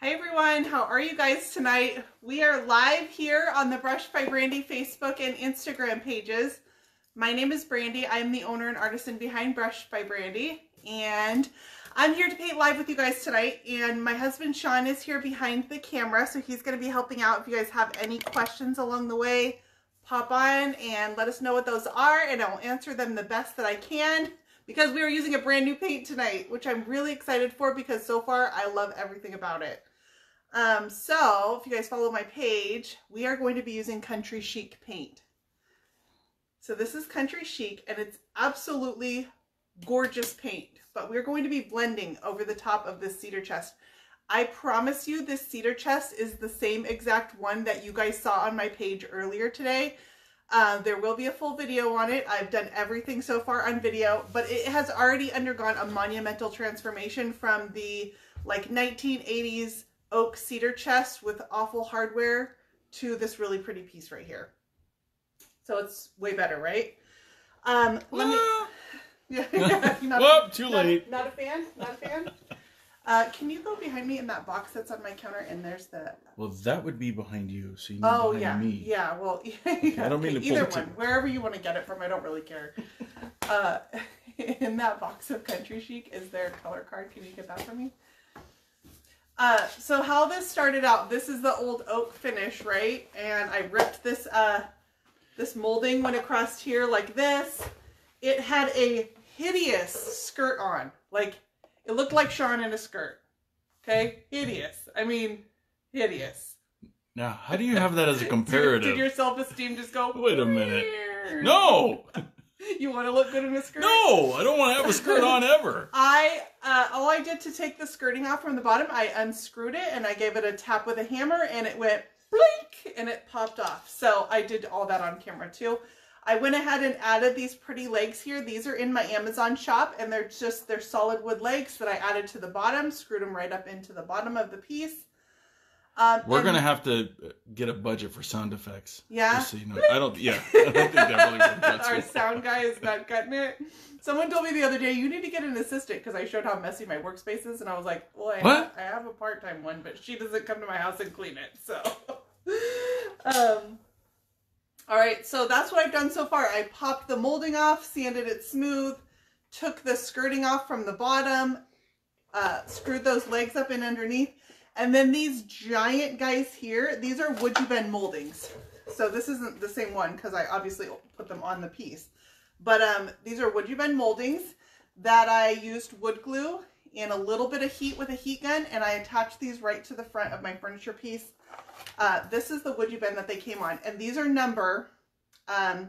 Hi everyone, how are you guys tonight? We are live here on the Brushed by Brandy Facebook and Instagram pages. My name is Brandy. I'm the owner and artisan behind Brushed by Brandy, and I'm here to paint live with you guys tonight. And my husband Sean is here behind the camera, so he's going to be helping out. If you guys have any questions along the way, pop on and let us know what those are, and I will answer them the best that I can, because we are using a brand new paint tonight, which I'm really excited for because so far I love everything about it. So if you guys follow my page, we are going to be using Country Chic Paint. So this is Country Chic, and it's absolutely gorgeous paint, but we're going to be blending over the top of this cedar chest. I promise you this cedar chest is the same exact one that you guys saw on my page earlier today. There will be a full video on it. I've done everything so far on video, but it has already undergone a monumental transformation from the like 1980s oak cedar chest with awful hardware to this really pretty piece right here. So it's way better, right? Not a fan. Can you go behind me in that box that's on my counter? And there's the... Well, that would be behind you, so you need me. Yeah, well... Yeah, I don't mean to pull either one, wherever you want to get it from, I don't really care. In that box of Country Chic is their color card. Can you get that for me? So how this started out, this is the old oak finish, right? And I ripped this, this molding, went across here like this. It had a hideous skirt on, like... It looked like Sean in a skirt. Okay? Hideous. I mean, hideous. Now, how do you have that as a comparative? Did your self-esteem just go, wait a minute. No! You want to look good in a skirt? No! I don't want to have a skirt on ever. All I did to take the skirting off from the bottom, I unscrewed it and I gave it a tap with a hammer and it went blink and it popped off. So I did all that on camera too. I went ahead and added these pretty legs here. These are in my Amazon shop, and they're solid wood legs that I added to the bottom, screwed them right up into the bottom of the piece. We're going to have to get a budget for sound effects. Yeah. Just so you know. I don't think that really works. Our sound guy is not cutting it. Someone told me the other day, you need to get an assistant, because I showed how messy my workspace is, and I was like, well, I have a part-time one, but she doesn't come to my house and clean it, so. All right, so that's what I've done so far. I popped the molding off, sanded it smooth, took the skirting off from the bottom, screwed those legs up in underneath, and then these giant guys here, these are Wood U Bend moldings. So this isn't the same one because I obviously put them on the piece. But these are Wood U Bend moldings that I used wood glue and a little bit of heat with a heat gun, and I attached these right to the front of my furniture piece. This is the Wood U Bend that they came on, and these are number, okay,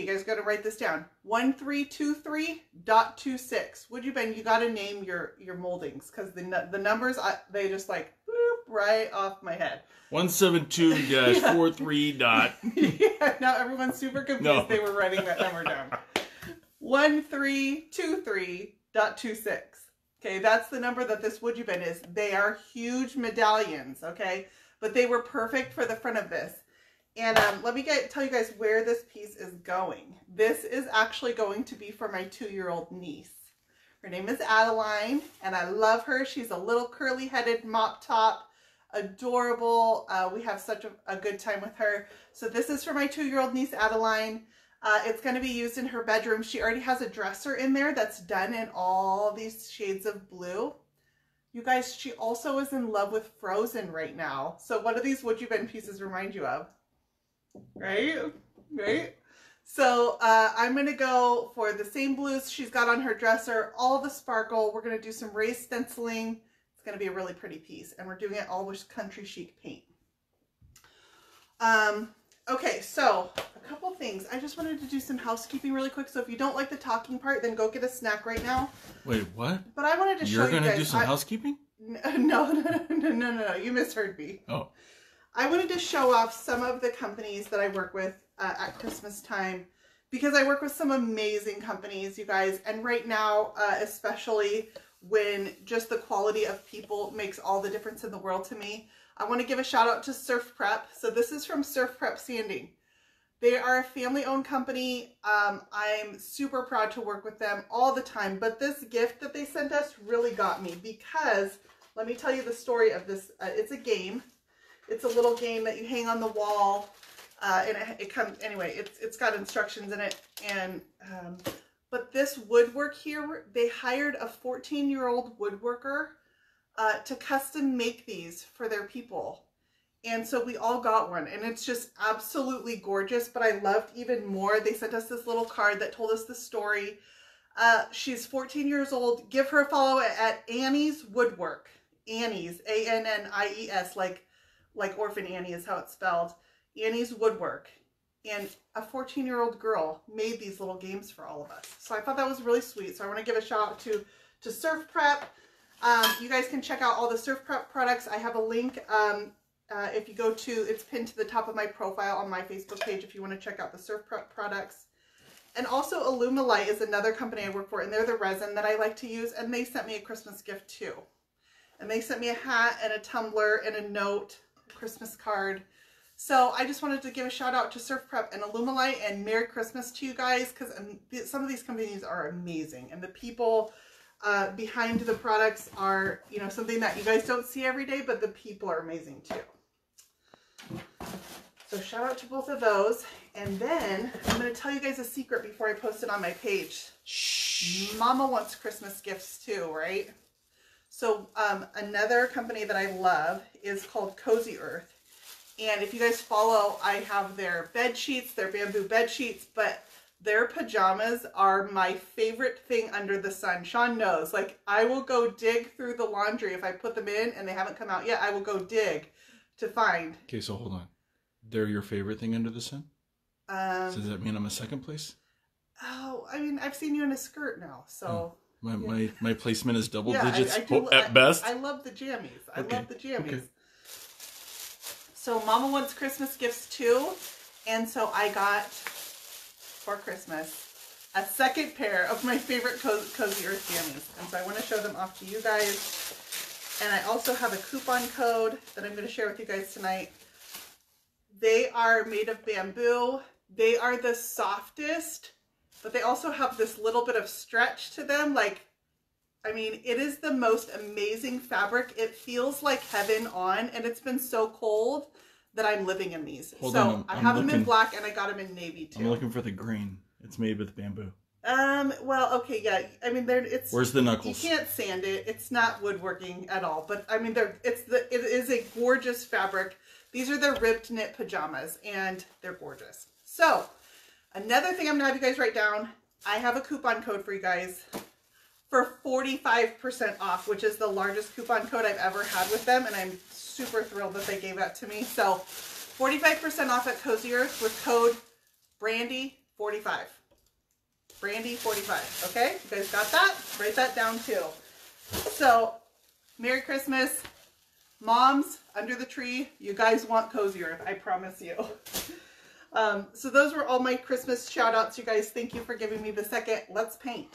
you guys got to write this down, 1323.26. Wood U Bend, you got to name your moldings, because the numbers, they just like, bloop, right off my head. 172-43. Yeah, now everyone's super confused. No. They were writing that number down. 1323.26. Okay, that's the number that this Wood U Bend is. They are huge medallions, okay? But they were perfect for the front of this. And let me tell you guys where this piece is going. This is actually going to be for my 2-year-old niece. Her name is Adeline, and I love her. She's a little curly-headed mop top, adorable. We have such a good time with her. So this is for my 2-year-old niece, Adeline. It's going to be used in her bedroom. She already has a dresser in there that's done in all these shades of blue. You guys, she also is in love with Frozen right now. So what do these Wood U Bend pieces remind you of? Right? So I'm going to go for the same blues she's got on her dresser, all the sparkle. We're going to do some raised stenciling. It's going to be a really pretty piece. And we're doing it all with Country Chic paint. Okay, so a couple things. I just wanted to do some housekeeping really quick. So if you don't like the talking part, then go get a snack right now. Wait, what? But I wanted to show you guys. You're going to do some housekeeping? No. You misheard me. Oh. I wanted to show off some of the companies that I work with at Christmas time, because I work with some amazing companies, you guys. And right now, especially when just the quality of people makes all the difference in the world to me. I want to give a shout out to Surf Prep. So this is from Surf Prep Sanding. They are a family-owned company. I'm super proud to work with them all the time. But this gift that they sent us really got me, because Let me tell you the story of this. It's a game. It's a little game that you hang on the wall, and it comes anyway. It's got instructions in it, and but this woodwork here, they hired a 14-year-old woodworker to custom make these for their people. And so we all got one, and it's just absolutely gorgeous, but I loved even more. They sent us this little card that told us the story. She's 14 years old. Give her a follow at Annie's Woodwork. Annie's, A-N-N-I-E-S, like Orphan Annie is how it's spelled. Annie's Woodwork. And a 14-year-old girl made these little games for all of us. So I thought that was really sweet. So I want to give a shout out to Surf Prep. You guys can check out all the Surf Prep products. I have a link. If you go to, it's pinned to the top of my profile on my Facebook page if you want to check out the Surf Prep products. And also Alumilite is another company I work for, and they're the resin that I like to use, and they sent me a Christmas gift too. And they sent me a hat and a tumbler and a note, a Christmas card. So I just wanted to give a shout out to Surf Prep and Alumilite, and Merry Christmas to you guys, because some of these companies are amazing, and the people behind the products are, you know, something that you guys don't see every day, but the people are amazing too. So shout out to both of those. And then I'm going to tell you guys a secret before I post it on my page. Shh. Mama wants Christmas gifts too, right? So another company that I love is called Cozy Earth. And if you guys follow, I have their bed sheets, their bamboo bed sheets, but their pajamas are my favorite thing under the sun. Sean knows, like, I will go dig through the laundry. If I put them in and they haven't come out yet, I will go dig to find. Okay, so hold on. They're your favorite thing under the sun? So does that mean I'm in second place? Oh, I mean, I've seen you in a skirt now, so. Oh, my placement is double digits at best. I love the jammies. I love the jammies. Okay. So Mama wants Christmas gifts too. And so I got, for Christmas, a second pair of my favorite Cozy Earth jammies. And so I want to show them off to you guys. And I also have a coupon code that I'm going to share with you guys tonight. They are made of bamboo. They are the softest, but they also have this little bit of stretch to them. Like, I mean, it is the most amazing fabric. It feels like heaven on, and it's been so cold that I'm living in these. Hold on, I have them in black, and I got them in navy too. I'm looking for the green. It's made with bamboo. Well, okay, yeah. I mean, where's the knuckles? You can't sand it. It's not woodworking at all. But I mean, it is a gorgeous fabric. These are their ribbed knit pajamas, and they're gorgeous. So another thing I'm gonna have you guys write down, I have a coupon code for you guys for 45% off, which is the largest coupon code I've ever had with them, and I'm super thrilled that they gave that to me. So 45% off at Cozy Earth with code Brandy45. Brandy45. Okay, you guys got that? Write that down too. So Merry Christmas. Moms under the tree, you guys want Cozy Earth, I promise you. So those were all my Christmas shout outs, you guys. Thank you for giving me the second. Let's paint.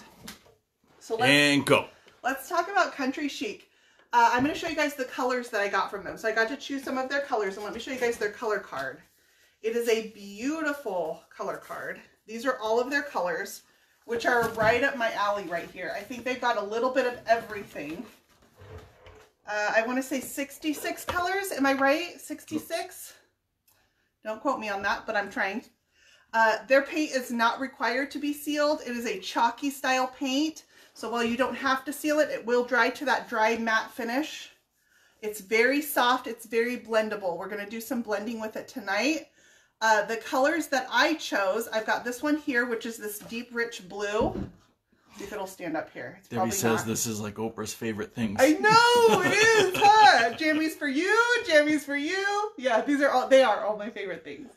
So let's talk about Country Chic. I'm going to show you guys the colors that I got from them. So I got to choose some of their colors, and let me show you guys their color card. It is a beautiful color card. These are all of their colors, which are right up my alley right here. I think they've got a little bit of everything. I want to say 66 colors. Am I right? 66? Don't quote me on that, but I'm trying. Their paint is not required to be sealed. It is a chalky style paint. So while you don't have to seal it, it will dry to that dry matte finish. It's very soft. It's very blendable. We're going to do some blending with it tonight. The colors that I chose, I've got this one here, which is this deep, rich blue. See if it'll stand up here. It's Debbie says not. This is like Oprah's favorite things. I know it is, huh? Jammies for you, jammies for you. Yeah, they are all my favorite things.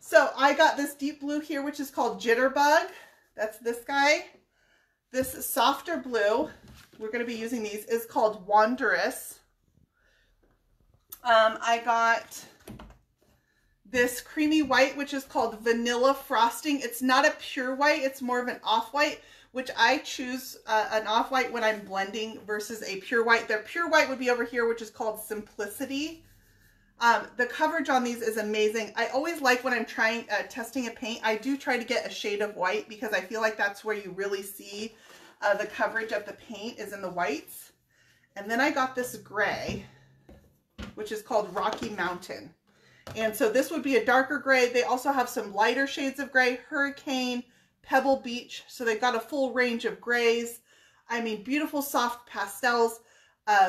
So I got this deep blue here, which is called Jitterbug. That's this guy. This softer blue, we're going to be using these, is called Wanderous. I got this creamy white, which is called Vanilla Frosting. It's not a pure white, it's more of an off-white, which I choose an off-white when I'm blending versus a pure white. Their pure white would be over here, which is called Simplicity. The coverage on these is amazing. I always like when I'm testing a paint, I do try to get a shade of white, because I feel like that's where you really see the coverage of the paint is in the whites. And then I got this gray, which is called Rocky Mountain. And so this would be a darker gray. They also have some lighter shades of gray, Hurricane, Pebble Beach. So they've got a full range of grays. I mean, beautiful soft pastels.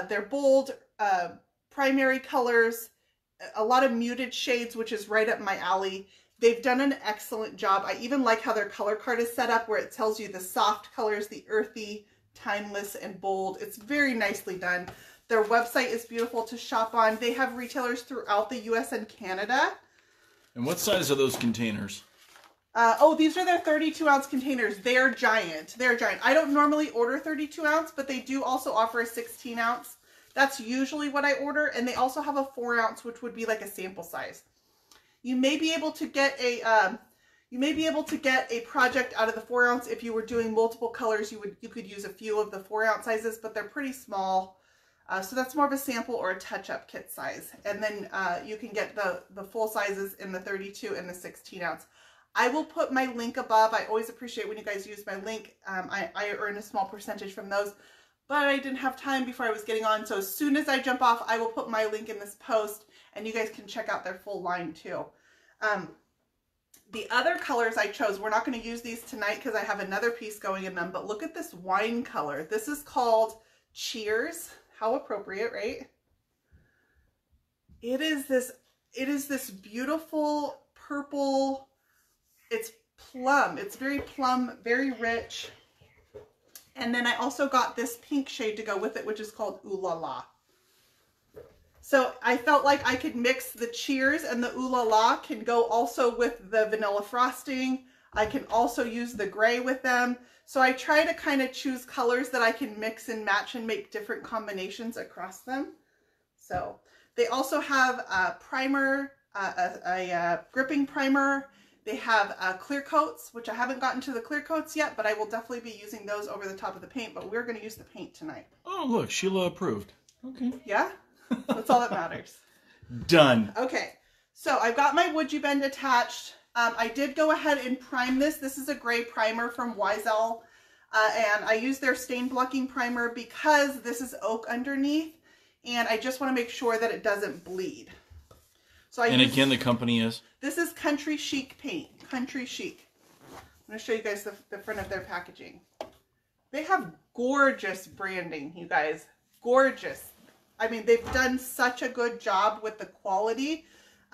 They're bold primary colors, a lot of muted shades, which is right up my alley. They've done an excellent job. I even like how their color card is set up, where it tells you the soft colors, the earthy, timeless, and bold. It's very nicely done. Their website is beautiful to shop on. They have retailers throughout the US and Canada. And what size are those containers? Oh, these are their 32-ounce containers. They're giant. They're giant. I don't normally order 32-ounce, but they do also offer a 16-ounce. That's usually what I order. And they also have a 4-ounce, which would be like a sample size. You may be able to get a project out of the 4-ounce. If you were doing multiple colors, you could use a few of the 4-ounce sizes, but they're pretty small. So that's more of a sample or a touch-up kit size. And then you can get the full sizes in the 32 and the 16-ounce. I will put my link above. I always appreciate when you guys use my link. I earn a small percentage from those, but I didn't have time before I was getting on. So as soon as I jump off, I will put my link in this post, and you guys can check out their full line too. The other colors I chose, we're not going to use these tonight because I have another piece going in them, but look at this wine color. This is called Cheers. How appropriate, right? It is this beautiful purple. It's plum. It's very plum, very rich. And then I also got this pink shade to go with it, which is called Ooh La La. So I felt like I could mix the Cheers and the Ooh La La can go also with the vanilla frosting. I can also use the gray with them. So I try to kind of choose colors that I can mix and match and make different combinations across them. So they also have a primer, a gripping primer. They have clear coats, which I haven't gotten to the clear coats yet, but I will definitely be using those over the top of the paint, but we're going to use the paint tonight. Oh, look, Sheila approved. Okay. Yeah? That's all that matters. Done. Okay. So I've got my Wood U Bend attached. I did go ahead and prime this. This is a gray primer from Wise Owl, and I used their stain blocking primer because this is oak underneath, and I just want to make sure that it doesn't bleed. So again, the company is? This is Country Chic Paint. Country Chic. I'm going to show you guys the front of their packaging. They have gorgeous branding, you guys. Gorgeous. I mean, they've done such a good job with the quality.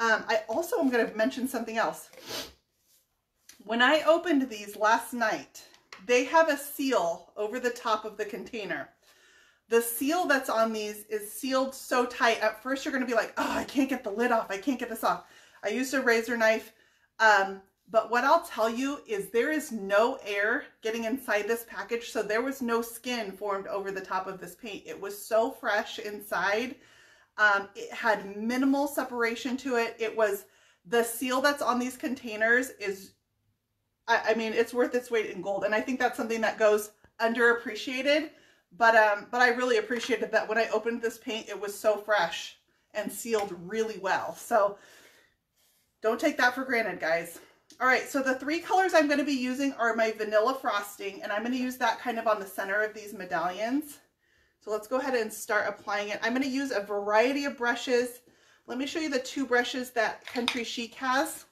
I also am going to mention something else. When I opened these last night, they have a seal over the top of the container. The seal that's on these is sealed so tight. At first, you're going to be like, oh, I can't get the lid off. I can't get this off. I used a razor knife. But what I'll tell you is there is no air getting inside this package. So there was no skin formed over the top of this paint. It was so fresh inside. It had minimal separation to it. It was the seal that's on these containers is, I mean, it's worth its weight in gold. And I think that's something that goes underappreciated. But I really appreciated that when I opened this paint, it was so fresh and sealed really well. So don't take that for granted, guys. All right, so the three colors I'm going to be using are my vanilla frosting, and I'm going to use that kind of on the center of these medallions. So let's go ahead and start applying it. I'm going to use a variety of brushes. Let me show you the two brushes that Country Chic has.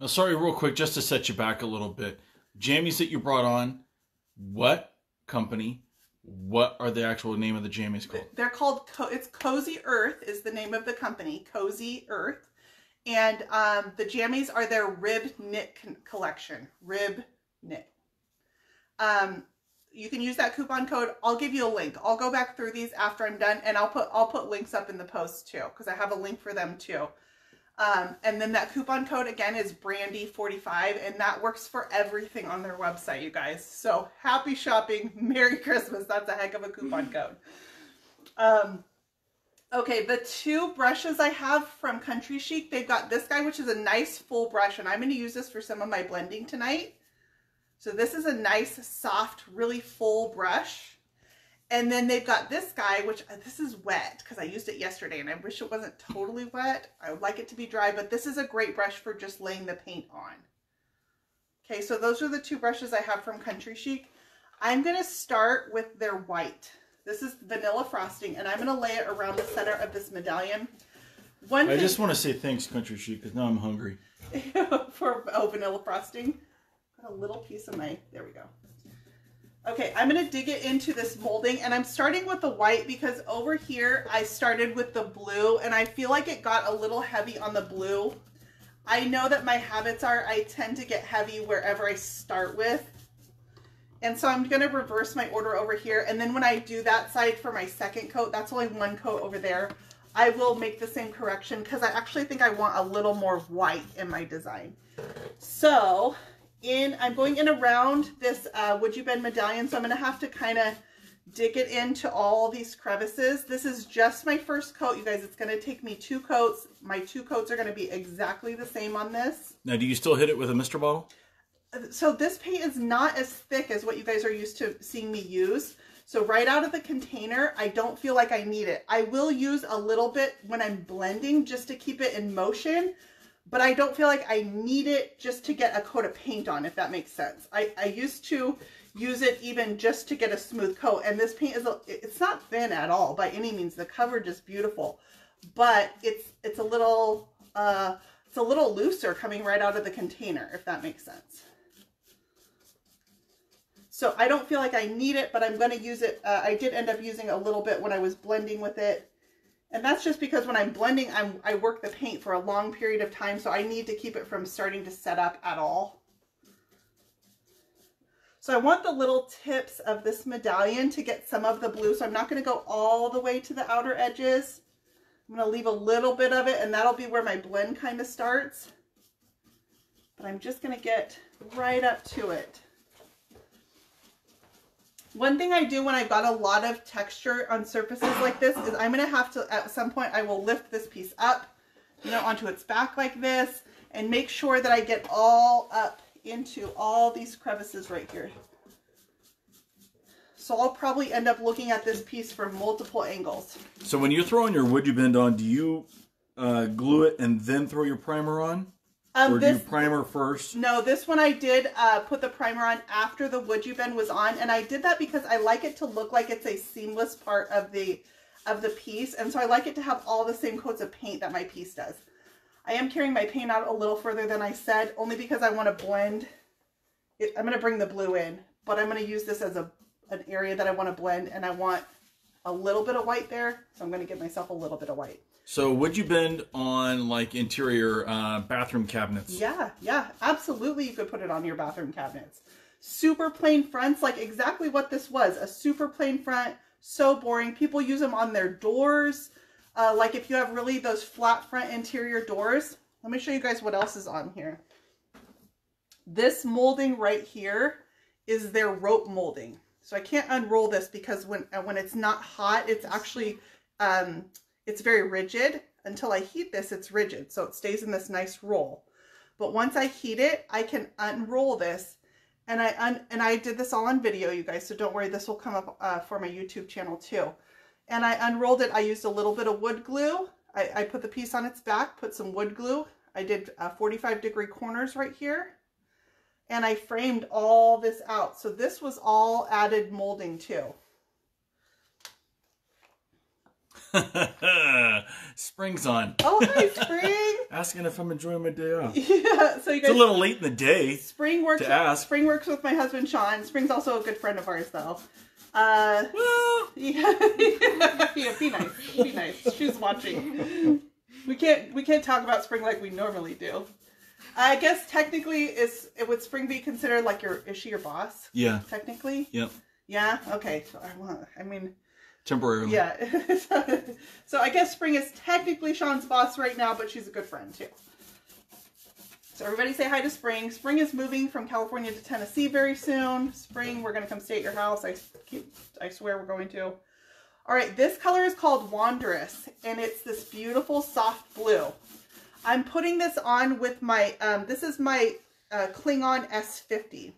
Now, sorry, real quick, just to set you back a little bit. Jammies that you brought on, what company? What are the actual name of the jammies called? They're called, it's Cozy Earth is the name of the company, Cozy Earth. And the jammies are their rib knit collection, rib knit. You can use that coupon code. I'll give you a link. I'll go back through these after I'm done, and I'll put links up in the post too, because I have a link for them too. And then that coupon code again is Brandy45, and that works for everything on their website, you guys. So happy shopping. Merry Christmas. That's a heck of a coupon code. Okay, the two brushes I have from Country Chic, they've got this guy, which is a nice full brush, and I'm going to use this for some of my blending tonight. So this is a nice, soft, really full brush. And then they've got this guy, which this is wet because I used it yesterday and I wish it wasn't totally wet. I would like it to be dry, but this is a great brush for just laying the paint on. Okay, so those are the two brushes I have from Country Chic. I'm going to start with their white. This is vanilla frosting, and I'm going to lay it around the center of this medallion. I just want to say thanks, Country Chic, because now I'm hungry. For vanilla frosting. Got a little piece of my, there we go. Okay, I'm going to dig it into this molding, and I'm starting with the white because over here I started with the blue, and I feel like it got a little heavy on the blue. I know that my habits are, I tend to get heavy wherever I start with. And so I'm going to reverse my order over here, and then when I do that side for my second coat, that's only one coat over there, I will make the same correction because I actually think I want a little more white in my design. So I'm going in around this Wood U Bend medallion, so I'm going to have to kind of dig it into all these crevices. This is just my first coat, you guys. It's going to take me two coats. My two coats are going to be exactly the same on this. Now, do you still hit it with a Mr. Bottle? So this paint is not as thick as what you guys are used to seeing me use. So right out of the container, I don't feel like I need it. I will use a little bit when I'm blending just to keep it in motion, but I don't feel like I need it just to get a coat of paint on, if that makes sense. I used to use it even just to get a smooth coat, and this paint is, it's not thin at all by any means. The coverage is beautiful, but it's a little looser coming right out of the container, if that makes sense. So I don't feel like I need it, but I'm going to use it. I did end up using a little bit when I was blending with it. And that's just because when I'm blending, I work the paint for a long period of time. So I need to keep it from starting to set up at all. So I want the little tips of this medallion to get some of the blue. So I'm not going to go all the way to the outer edges. I'm going to leave a little bit of it, and that'll be where my blend kind of starts. But I'm just going to get right up to it. One thing I do when I've got a lot of texture on surfaces like this is I'm going to have to, at some point, I will lift this piece up, you know, onto its back like this, and make sure that I get all up into all these crevices right here. So I'll probably end up looking at this piece from multiple angles. So when you're throwing your Wood U Bend on, do you glue it and then throw your primer on? Or do you primer first? No, this one I did put the primer on after the Wood U Bend was on, and I did that because I like it to look like it's a seamless part of the piece, and so I like it to have all the same coats of paint that my piece does. I am carrying my paint out a little further than I said, only because I want to blend it. I'm going to bring the blue in, but I'm going to use this as an area that I want to blend, and I want a little bit of white there, so I'm going to give myself a little bit of white. So Wood U Bend on like interior bathroom cabinets? Yeah, absolutely. You could put it on your bathroom cabinets. Super plain fronts, like exactly what this was, a super plain front, so boring. People use them on their doors, like if you have really those flat front interior doors. Let me show you guys what else is on here. This molding right here is their rope molding. So I can't unroll this because when it's not hot, it's actually, it's very rigid. Until I heat this, it's rigid. So it stays in this nice roll. But once I heat it, I can unroll this. And I did this all on video, you guys. So don't worry, this will come up for my YouTube channel too. And I unrolled it. I used a little bit of wood glue. I put the piece on its back, put some wood glue. I did 45-degree corners right here. And I framed all this out. So this was all added molding too. Spring's on. Oh, hi, Spring. Asking if I'm enjoying my day off. Yeah, so you guys, it's a little late in the day. Spring works with my husband, Sean. Spring's also a good friend of ours, though. Well. Yeah, be nice. Be nice. She's watching. We can't talk about Spring like we normally do. I guess technically, would Spring be considered like is she your boss? Yeah. Technically? Yep. Yeah? Okay. So I mean. Temporarily. Yeah. So I guess Spring is technically Sean's boss right now, but she's a good friend too. So everybody say hi to Spring. Spring is moving from California to Tennessee very soon. Spring, we're going to come stay at your house. I swear we're going to. All right. This color is called Wanderous, and it's this beautiful soft blue. I'm putting this on with my, this is my Cling On S50.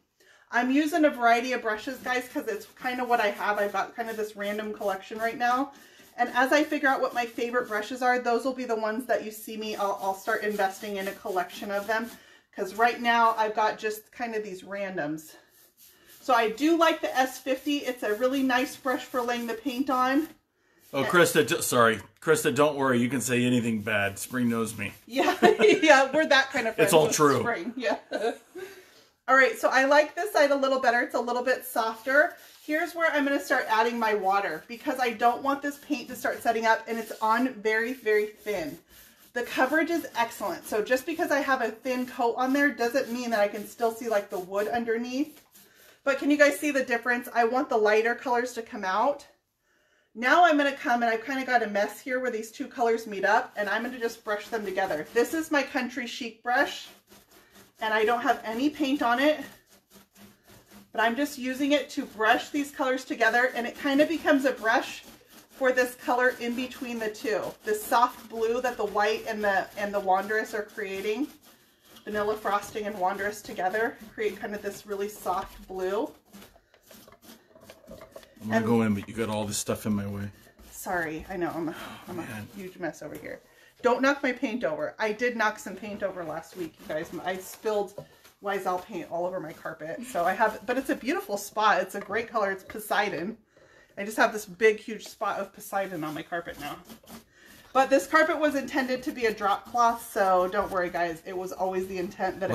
I'm using a variety of brushes, guys, because it's kind of what I have. I've got kind of this random collection right now. And as I figure out what my favorite brushes are, those will be the ones that you see me. I'll start investing in a collection of them, because right now I've got just kind of these randoms. So I do like the S50. It's a really nice brush for laying the paint on. Oh, Krista, sorry. Krista, don't worry. You can say anything bad. Spring knows me. Yeah, yeah, we're that kind of friends. It's all true. Spring, yeah. All right, so I like this side a little better. It's a little bit softer. Here's where I'm going to start adding my water because I don't want this paint to start setting up, and it's on very, very thin. The coverage is excellent. So just because I have a thin coat on there doesn't mean that I can still see like the wood underneath. But can you guys see the difference? I want the lighter colors to come out. Now I'm going to come and I've kind of got a mess here where these two colors meet up, and I'm going to just brush them together. This is my Country Chic brush, and I don't have any paint on it, but I'm just using it to brush these colors together, and it kind of becomes a brush for this color in between the two. This soft blue that the white and the Wanderous are creating, Vanilla Frosting and Wanderous together, create kind of this really soft blue. I'm gonna go in, but you got all this stuff in my way. Sorry, I know, I'm a huge mess over here. Don't knock my paint over. I did knock some paint over last week, you guys. I spilled Wise Owl paint all over my carpet. So I have, but it's a beautiful spot. It's a great color, it's Poseidon. I just have this big, huge spot of Poseidon on my carpet now. But this carpet was intended to be a drop cloth, so don't worry, guys. It was always the intent that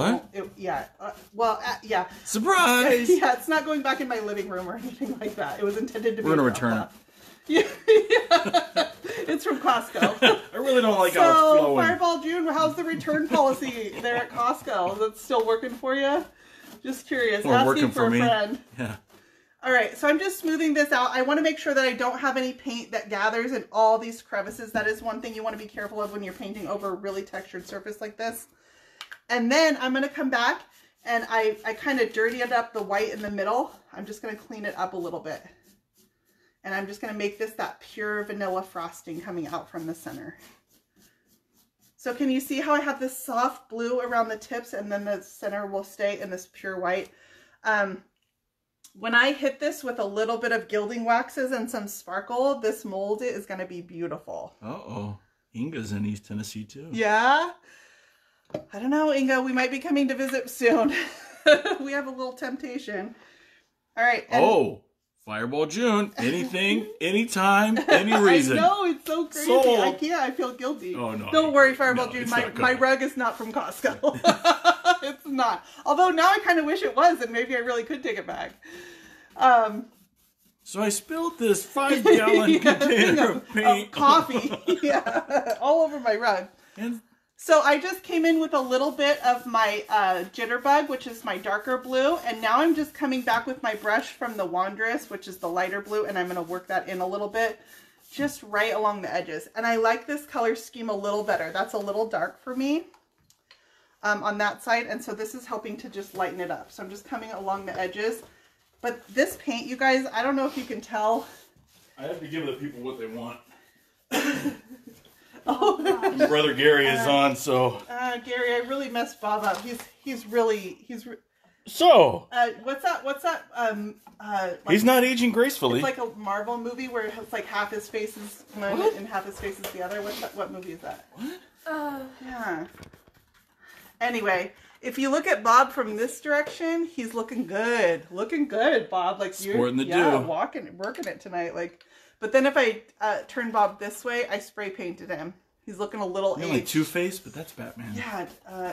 Surprise! Yeah, it's not going back in my living room or anything like that. It was intended to be a drop cloth. It's from Costco. I really don't like how it's flowing. So, Fireball June, how's the return policy there at Costco? That's still working for you? Just curious. Or working for me. Friend. Yeah. All right, so I'm just smoothing this out. I want to make sure that I don't have any paint that gathers in all these crevices. That is one thing you want to be careful of when you're painting over a really textured surface like this. And then I'm going to come back and I kind of dirtied up the white in the middle. I'm just going to clean it up a little bit. And I'm just going to make this that pure Vanilla Frosting coming out from the center. So can you see how I have this soft blue around the tips and then the center will stay in this pure white? When I hit this with a little bit of gilding waxes and some sparkle, this mold is going to be beautiful. Uh-oh. Inga's in East Tennessee, too. Yeah? I don't know, Inga. We might be coming to visit soon. We have a little temptation. All right. Oh, Fireball June. Anything, anytime, any reason. I know. It's so crazy. Sold. I can't. I feel guilty. Oh, no. Don't worry, Fireball June. My rug is not from Costco. It's not. Although now I kind of wish it was, and maybe I really could take it back. So I spilled this 5-gallon container of paint. Coffee. Yeah. All over my rug. And so I just came in with a little bit of my Jitterbug, which is my darker blue. And now I'm just coming back with my brush from the Wanderous, which is the lighter blue. And I'm going to work that in a little bit, just right along the edges. And I like this color scheme a little better. That's a little dark for me. On that side, and so this is helping to just lighten it up. So I'm just coming along the edges. But this paint, you guys, I don't know if you can tell. I have to give the people what they want. Oh, my brother Gary is on, so. Gary, I really messed Bob up. He's really. So. What's that? Like, he's not aging gracefully. It's like a Marvel movie where it's like half his face is one and half his face is the other. What movie is that? What? Yeah. Anyway, if you look at Bob from this direction, he's looking good, Bob. Like you're working it tonight. Like, but then if I turn Bob this way, I spray painted him. He's looking a little aged. Like Two-Face, but that's Batman. Yeah.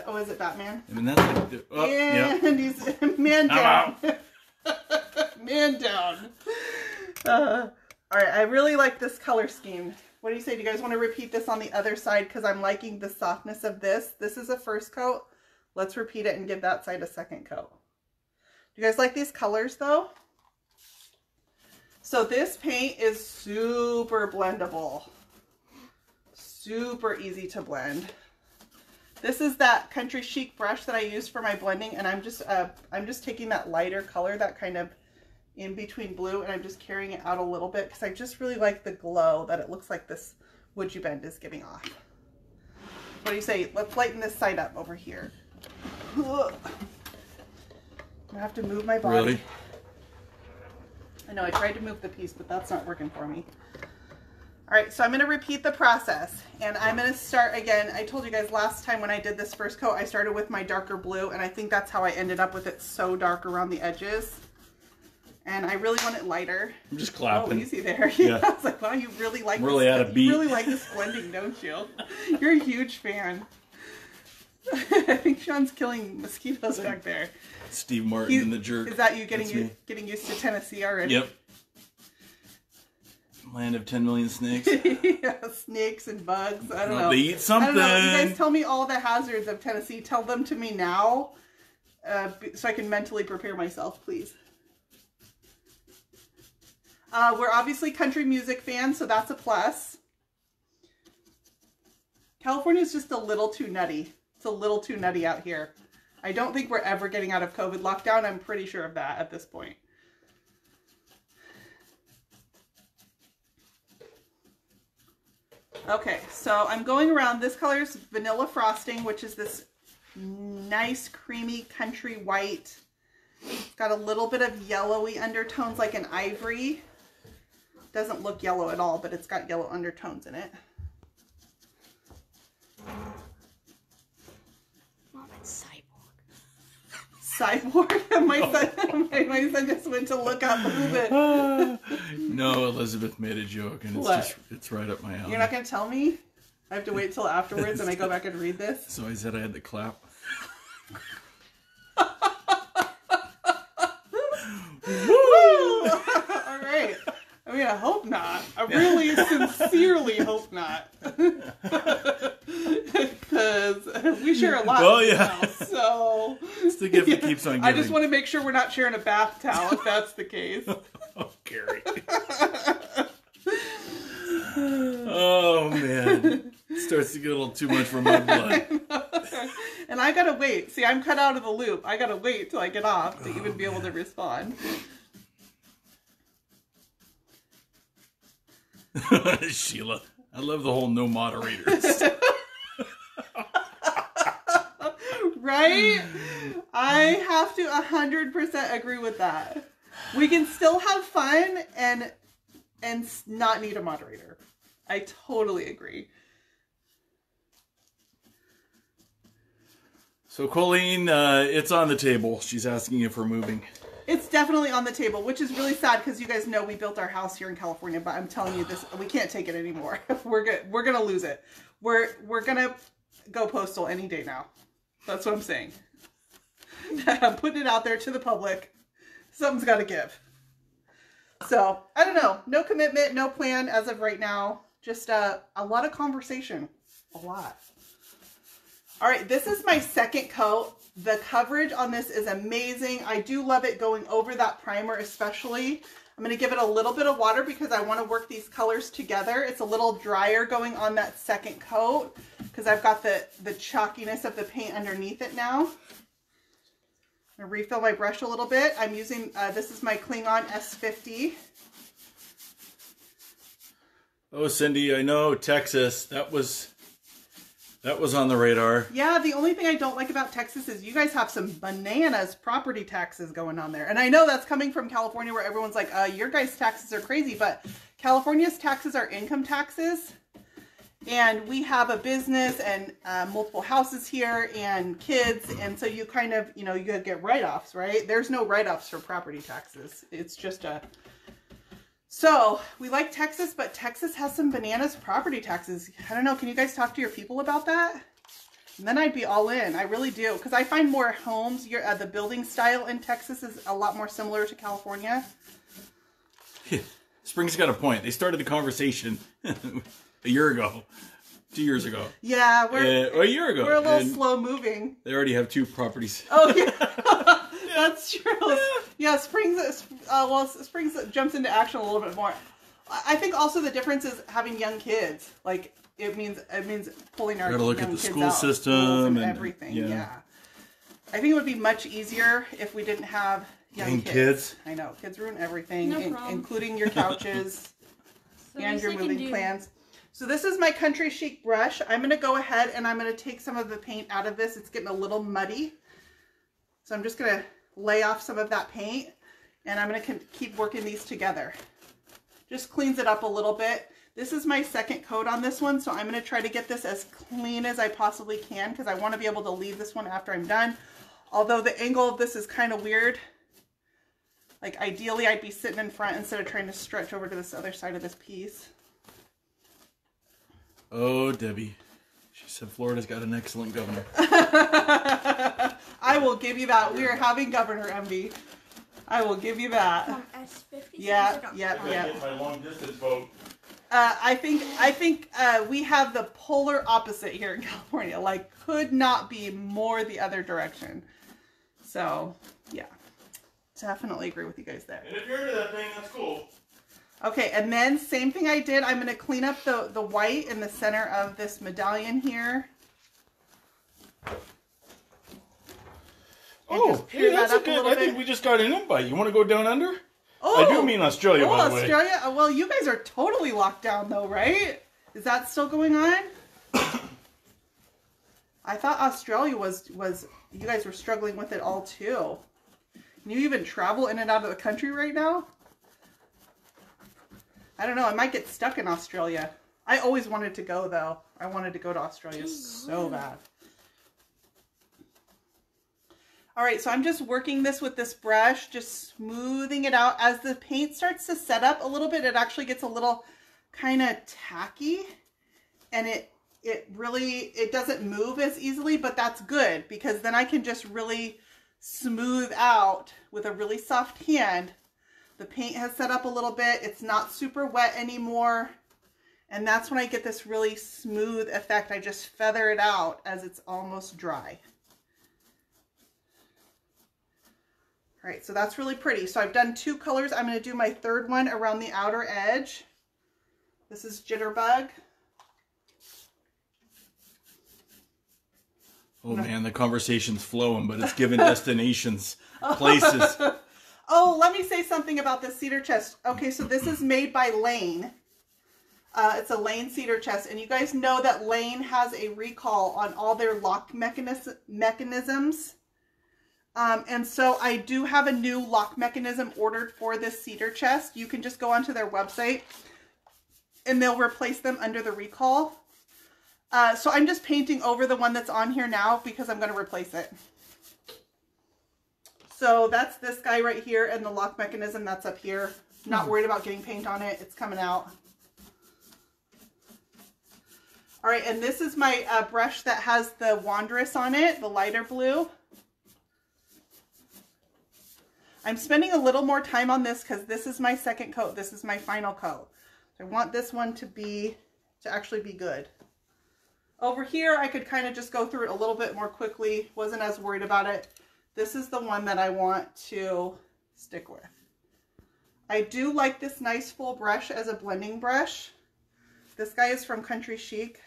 Oh, is it Batman? I mean, that's like the, he's man down. Man down. All right, I really like this color scheme. What do you say? Do you guys want to repeat this on the other side? Because I'm liking the softness of this. This is a first coat. Let's repeat it and give that side a second coat. Do you guys like these colors though? So this paint is super blendable. Super easy to blend. This is that Country Chic brush that I used for my blending, and I'm just taking that lighter color, that kind of in between blue, and I'm just carrying it out a little bit because I just really like the glow that it looks like this Wood U Bend is giving off. What do you say? Let's lighten this side up over here. Ugh. I'm gonna have to move my body. Really? I know I tried to move the piece, but that's not working for me. All right, so I'm gonna repeat the process, and I'm gonna start again. I told you guys last time when I did this first coat, I started with my darker blue, and I think that's how I ended up with it so dark around the edges. and I really want it lighter. I'm just clapping. Oh, easy there. Yeah. I was like, wow, you really like this. Really out of beat. You really like this blending, don't you? You're a huge fan. I think Sean's killing mosquitoes back there. Steve Martin and the jerk. Is that you getting used to Tennessee already? Yep. Land of 10 million snakes. Yeah, snakes and bugs. I don't know. They eat something. I don't know. You guys tell me all the hazards of Tennessee. Tell them to me now so I can mentally prepare myself, please. We're obviously country music fans, so that's a plus. California's just a little too nutty. It's a little too nutty out here. I don't think we're ever getting out of COVID lockdown. I'm pretty sure of that at this point. Okay, so I'm going around. This color is Vanilla Frosting, which is this nice, creamy, country white. It's got a little bit of yellowy undertones, like an ivory. Doesn't look yellow at all, but it's got yellow undertones in it. Mom, it's Cyborg. Cyborg? My son just went to look up a little bit. No, Elizabeth made a joke, and it's just—it's right up my alley. You're not gonna tell me? I have to wait till afterwards, and I go back and read this. So I said I had to clap. Woo! All right. I mean, I hope not. I really, sincerely hope not, because we share a lot. Well, yeah. Now, so it's the gift that keeps on giving. I just want to make sure we're not sharing a bath towel, if that's the case. Oh, Gary. Oh man, it starts to get a little too much for my blood. And I gotta wait. See, I'm cut out of the loop. I gotta wait till I get off to even be able to respond. Sheila, I love the whole no moderators. Right? I have to 100% agree with that. We can still have fun and not need a moderator. I totally agree. So Colleen, it's on the table. She's asking if we're moving. It's definitely on the table, which is really sad because you guys know we built our house here in California, but I'm telling you this, we can't take it anymore. We're gonna lose it. We're gonna go postal any day now. That's what I'm saying. I'm putting it out there to the public. Something's got to give. So I don't know. No commitment, no plan as of right now. Just a lot of conversation. A lot. All right, this is my second coat. The coverage on this is amazing. I do love it going over that primer especially. I'm going to give it a little bit of water because I want to work these colors together. It's a little drier going on that second coat because I've got the chalkiness of the paint underneath it now. I'm going to refill my brush a little bit. I'm using, this is my Cling On S50. Oh, Cindy, I know, Texas. That was on the radar. Yeah, the only thing I don't like about Texas is you guys have some bananas property taxes going on there. And I know that's coming from California where everyone's like, your guys' taxes are crazy, but California's taxes are income taxes. And we have a business and multiple houses here and kids. And so you kind of, you know, you get write-offs, right? There's no write-offs for property taxes. It's just a... So we like Texas, but Texas has some bananas property taxes. I don't know. Can you guys talk to your people about that? And then I'd be all in. I really do. Because I find more homes, the building style in Texas is a lot more similar to California. Yeah. Spring's got a point. They started the conversation two years ago. Yeah. We're a little slow moving. They already have two properties. Oh, yeah. That's true. Yeah, Springs jumps into action a little bit more. I think also the difference is having young kids. Like it means pulling our young kids out. Gotta look at the school system and everything. Yeah, I think it would be much easier if we didn't have young kids. I know kids ruin everything, including your couches and your moving plans. So this is my Country Chic brush. I'm gonna go ahead and I'm gonna take some of the paint out of this. It's getting a little muddy, so I'm just gonna lay off some of that paint, and I'm going to keep working these together. Just cleans it up a little bit. This is my second coat on this one, so I'm going to try to get this as clean as I possibly can because I want to be able to leave this one after I'm done. Although the angle of this is kind of weird. Like ideally I'd be sitting in front instead of trying to stretch over to this other side of this piece. Oh, Debbie. She said Florida's got an excellent governor. I will give you that. We are having governor envy. I will give you that. Yeah. My long distance vote. I think we have the polar opposite here in California. Like, could not be more the other direction. So, yeah. Definitely agree with you guys there. And if you're into that thing, that's cool. Okay, and then same thing I did. I'm going to clean up the white in the center of this medallion here. Oh, hey, that's a good. I think we just got an invite. You want to go down under? Oh, I do mean Australia, by the way. Australia? Well, you guys are totally locked down, though, right? Is that still going on? I thought Australia was you guys were struggling with it all, too. Can you even travel in and out of the country right now? I don't know. I might get stuck in Australia. I always wanted to go, though. I wanted to go to Australia so bad. All right, so I'm just working this with this brush, just smoothing it out. As the paint starts to set up a little bit, it actually gets a little kind of tacky, and it really doesn't move as easily, but that's good because then I can just really smooth out with a really soft hand. The paint has set up a little bit. It's not super wet anymore, and that's when I get this really smooth effect. I just feather it out as it's almost dry. All right, so that's really pretty. So I've done two colors. I'm going to do my third one around the outer edge. This is Jitterbug. Oh man, the conversation's flowing, but it's giving destinations, places. Oh, let me say something about this cedar chest. Okay, so this is made by Lane. It's a Lane cedar chest, and you guys know that Lane has a recall on all their lock mechanisms. And so I do have a new lock mechanism ordered for this cedar chest. You can just go onto their website and they'll replace them under the recall. So I'm just painting over the one that's on here now because I'm going to replace it. So that's this guy right here and the lock mechanism that's up here. Not worried about getting paint on it. It's coming out. All right. And this is my brush that has the Wanderous on it, the lighter blue. I'm spending a little more time on this because this is my second coat. This is my final coat. I want this one to actually be good. Over here, I could kind of just go through it a little bit more quickly. Wasn't as worried about it. This is the one that I want to stick with. I do like this nice full brush as a blending brush. This guy is from Country Chic.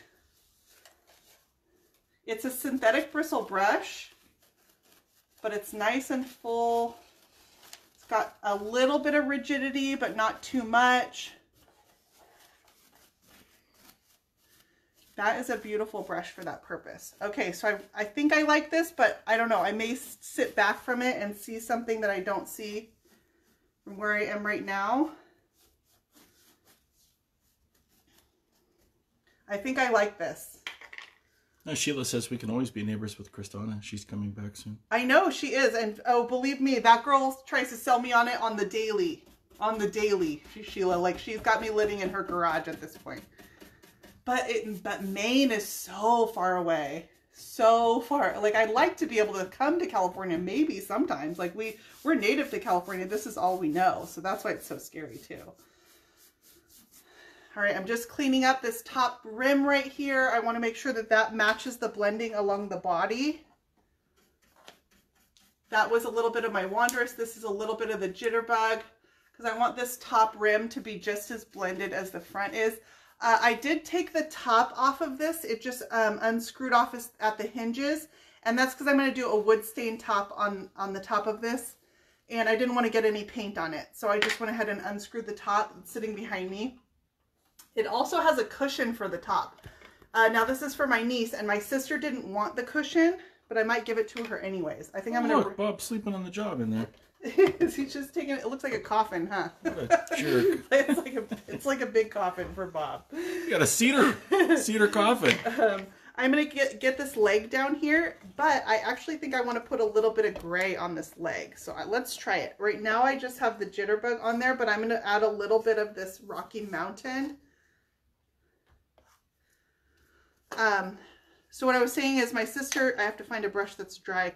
It's a synthetic bristle brush, but it's nice and full. Got a little bit of rigidity, but not too much. That is a beautiful brush for that purpose. Okay, so I think I like this, but I don't know. I may sit back from it and see something that I don't see from where I am right now. I think I like this. Now, Sheila says we can always be neighbors with Kristana. She's coming back soon. I know she is. And oh, believe me, that girl tries to sell me on it on the daily. On the daily, Sheila. Like, she's got me living in her garage at this point. But Maine is so far away. So far. Like, I'd like to be able to come to California maybe sometimes. Like, we're native to California. This is all we know. So that's why it's so scary, too. All right, I'm just cleaning up this top rim right here. I want to make sure that that matches the blending along the body. That was a little bit of my Wanderous. This is a little bit of the Jitterbug because I want this top rim to be just as blended as the front is. I did take the top off of this. It just unscrewed off at the hinges, and that's because I'm going to do a wood stain top on the top of this, and I didn't want to get any paint on it. So I just went ahead and unscrewed the top sitting behind me. It also has a cushion for the top. Now this is for my niece, and my sister didn't want the cushion, but I might give it to her anyways. I think I'm gonna. Look, Bob's sleeping on the job in there. Is he just taking it? It looks like a coffin, huh? What a jerk! It's like a big coffin for Bob. You got a cedar coffin. I'm going to get this leg down here, but I actually think I want to put a little bit of gray on this leg. So let's try it. Right now I just have the jitterbug on there, but I'm going to add a little bit of this Rocky Mountain. So what I was saying is my sister, I have to find a brush that's dry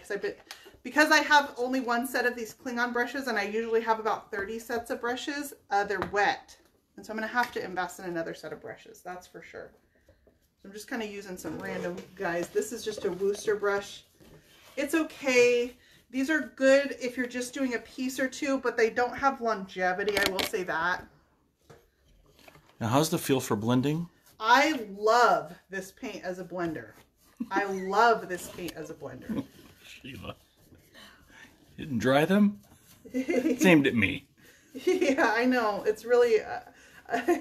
because I have only one set of these Cling On brushes and I usually have about 30 sets of brushes, they're wet. And so I'm going to have to invest in another set of brushes, that's for sure. So I'm just kind of using some random guys. This is just a Wooster brush. It's okay. These are good if you're just doing a piece or two, but they don't have longevity, I will say that. Now how's the feel for blending? I love this paint as a blender. I love this paint as a blender. Sheila. You didn't dry them? It's aimed at me. Yeah, I know. It's really an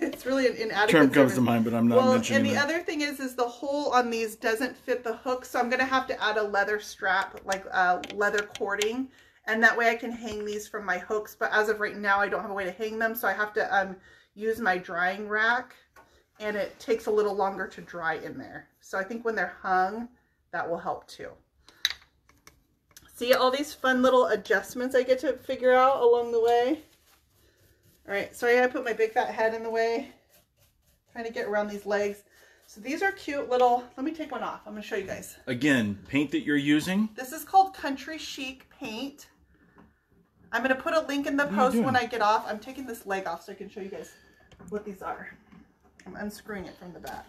inadequate term comes to mind, but I'm not mentioning it. And the other thing is the hole on these doesn't fit the hook, so I'm going to have to add a leather strap, like leather cording, and that way I can hang these from my hooks. But as of right now, I don't have a way to hang them, so I have to use my drying rack, and it takes a little longer to dry in there. So I think when they're hung, that will help too. See all these fun little adjustments I get to figure out along the way. All right, so I gotta put my big fat head in the way, trying to get around these legs. So these are cute little, let me take one off. I'm gonna show you guys. Again, paint that you're using? This is called Country Chic Paint. I'm gonna put a link in the post when I get off. I'm taking this leg off so I can show you guys what these are. I'm unscrewing it from the back.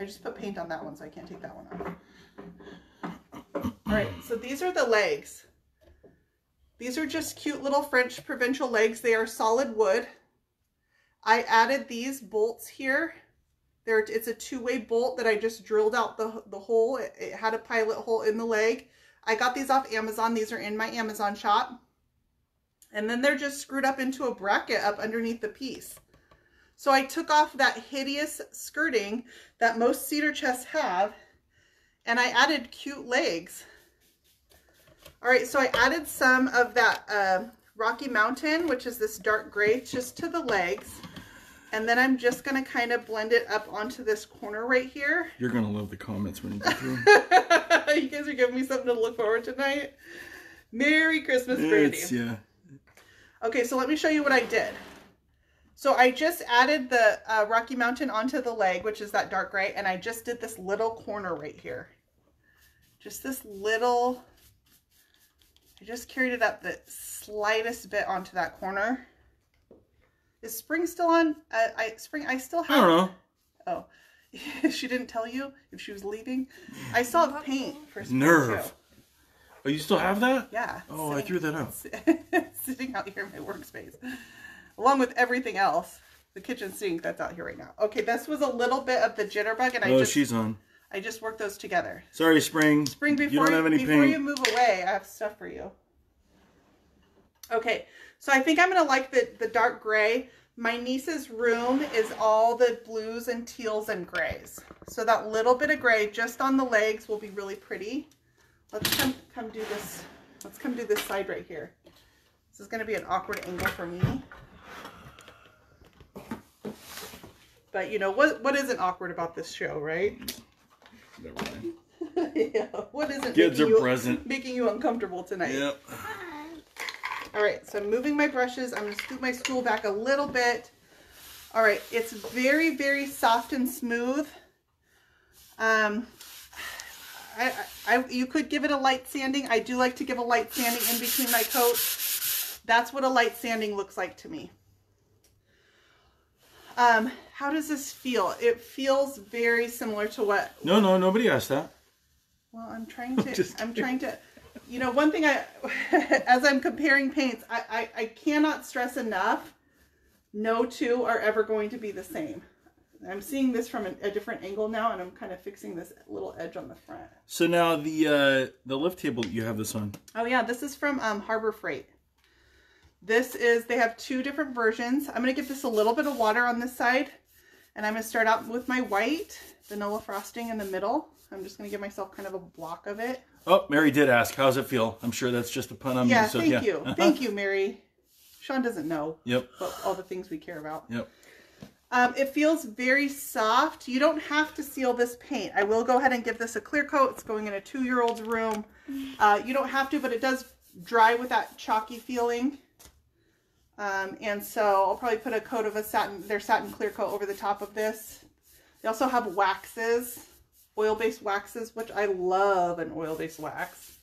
I just put paint on that one so I can't take that one off. All right, so these are the legs. These are just cute little French provincial legs. They are solid wood. I added these bolts here. It's a two-way bolt that I just drilled out the hole. It had a pilot hole in the leg. I got these off Amazon. These are in my Amazon shop. And then they're just screwed up into a bracket up underneath the piece. So I took off that hideous skirting that most cedar chests have, and I added cute legs. All right, so I added some of that Rocky Mountain, which is this dark gray, just to the legs. And then I'm just going to kind of blend it up onto this corner right here. You're going to love the comments when you get through. You guys are giving me something to look forward to tonight. Merry Christmas, Brandy. Yeah. Okay, so let me show you what I did. So I just added the Rocky Mountain onto the leg, which is that dark gray, and I just did this little corner right here. Just this little... I just carried it up the slightest bit onto that corner. Is spring still on? I still have. I don't know. Oh, she didn't tell you if she was leaving. I still have paint for spring too. Oh, you still have that? Yeah. Oh, I threw that out. Sitting out here in my workspace, along with everything else, the kitchen sink that's out here right now. Okay, this was a little bit of the jitterbug, and she's on. I just work those together. Sorry, Spring. Spring, before you move away, I have stuff for you. Okay, so I think I'm going to like the dark gray. My niece's room is all the blues and teals and grays. So that little bit of gray just on the legs will be really pretty. Let's come do this. Let's come do this side right here. This is going to be an awkward angle for me. But you know, what isn't awkward about this show, right? Yeah. What is it? Kids are present. Making you uncomfortable tonight. Yep. All right. So I'm moving my brushes. I'm going to scoot my stool back a little bit. All right. It's very, very soft and smooth. You could give it a light sanding. I do like to give a light sanding in between my coats. That's what a light sanding looks like to me. How does this feel? It feels very similar to what... No, nobody asked that. Well, I'm trying to, you know, one thing as I'm comparing paints, I cannot stress enough, no two are ever going to be the same. I'm seeing this from a different angle now, and I'm kind of fixing this little edge on the front. So now the lift table, you have this on. Oh yeah, this is from Harbor Freight. This is, they have two different versions. I'm going to give this a little bit of water on this side. And I'm going to start out with my white vanilla frosting in the middle. I'm just going to give myself kind of a block of it. Oh, Mary did ask, how's it feel? I'm sure that's just a pun on me. So, yeah, thank you. Thank you, Mary. Sean doesn't know. Yep. But all the things we care about. Yep. It feels very soft. You don't have to seal this paint. I will go ahead and give this a clear coat. It's going in a 2-year-old's room. You don't have to, but it does dry with that chalky feeling. And so I'll probably put a coat of their satin clear coat over the top of this. They also have waxes, oil-based waxes, which I love an oil-based wax.